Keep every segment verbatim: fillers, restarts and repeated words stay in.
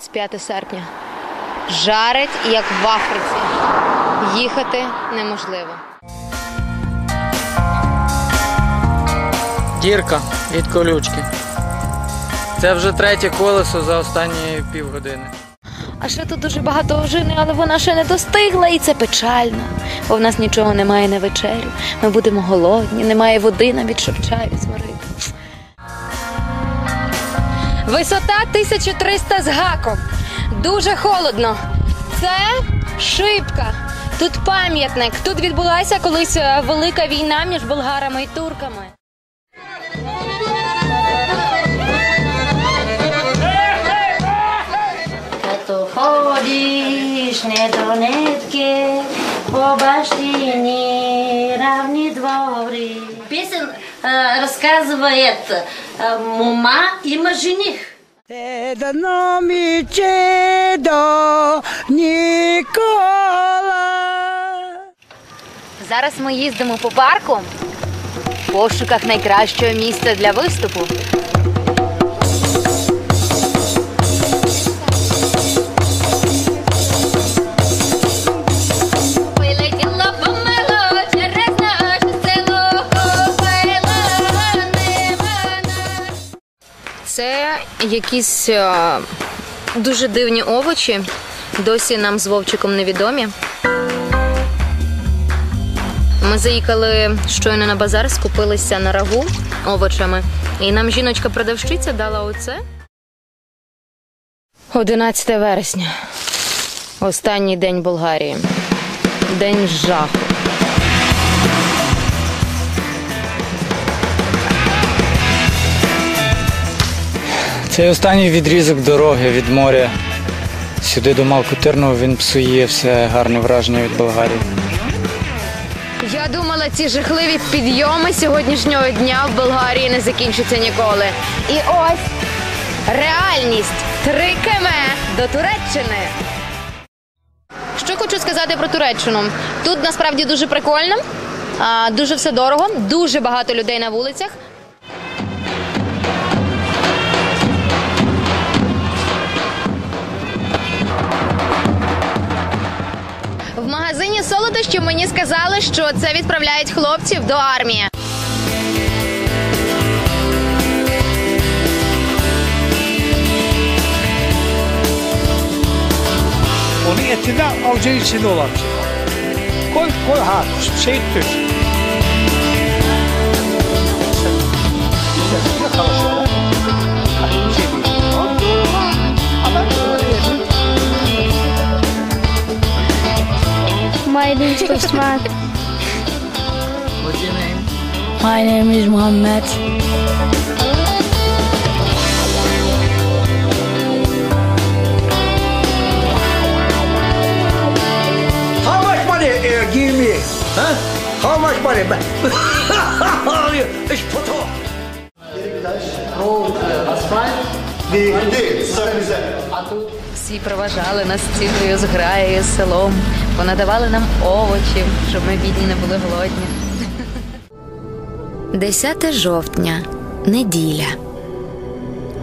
двадцять п'яте серпня. Жарить, як в Африці. Їхати неможливо. Дірка від колючки. Це вже третє колесо за останні півгодини. А ще тут дуже багато ожини, але вона ще не достигла, і це печально. Бо в нас нічого немає на вечерю. Ми будемо голодні, немає води, навіть щоб чаю зварити. Висота тисяча триста з гаком. Дуже холодно. Це Шипка. Тут пам'ятник. Тут відбулася колись велика війна між болгарами і турками. Като ходиш недонетки по баштині равні двори. Пісень розказує «Мума іма жених». Едно міче до Нікола. Зараз ми їздимо по парку в пошуках найкращого місця для виступу. Це якісь дуже дивні овочі, досі нам з Вовчиком невідомі. Ми заїхали щойно на базар, скупилися на рагу овочами, і нам жіночка-продавщиця дала оце. одинадцяте вересня. Останній день Болгарії. День жаху. Цей останній відрізок дороги від моря сюди до Малкотирного, він псує все гарне враження від Болгарії. Я думала, ці жахливі підйоми сьогоднішнього дня в Болгарії не закінчаться ніколи. І ось реальність. три кілометри до Туреччини. Що хочу сказати про Туреччину. Тут насправді дуже прикольно, дуже все дорого, дуже багато людей на вулицях. В магазині солодощів мені сказали, що це відправляють хлопців до армії. Onun etinden avcı içinde olarmış. Koy koy ha şey tür. My name is Osman. What's your name? My name is Muhammad. How much money uh, give me? Huh? How much money? Ich puto. Roll asfalt. Ди, ди, сорвізе. Всі проважали нас цілою зграєю, селом. Понадавали нам овочів, щоб ми бідні не були голодні. десяте жовтня. Неділя.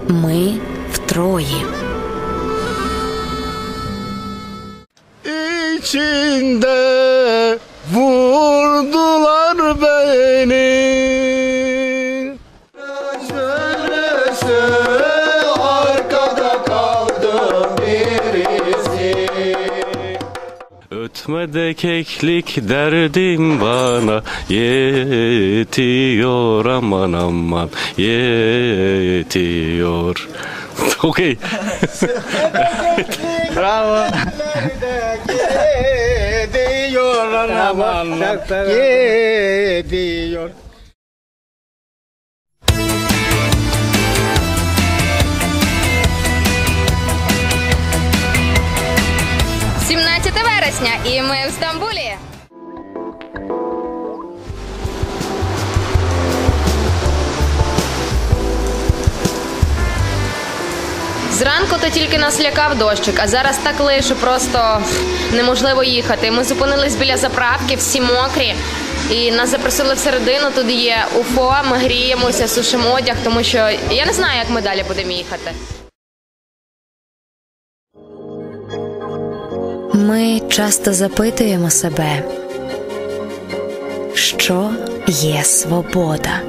Ми в Трої. İçinde vurdular beni. Ötmede keklik derdim bana yetiyor aman aman yetiyor. Okey. Bravo. Yetiyor aman aman yetiyor. сімнадцяте вересня, і ми в Стамбулі. Зранку то тільки нас лякав дощик, а зараз так лиє, що просто неможливо їхати. Ми зупинились біля заправки, всі мокрі, і нас запросили всередину, тут є УФО, ми гріємося, сушимо одяг, тому що я не знаю, як ми далі будемо їхати. Ми часто запитуємо себе, що є свобода?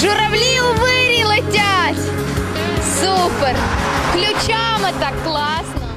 Журавлі у вирі летять! Супер! Ключами так класно!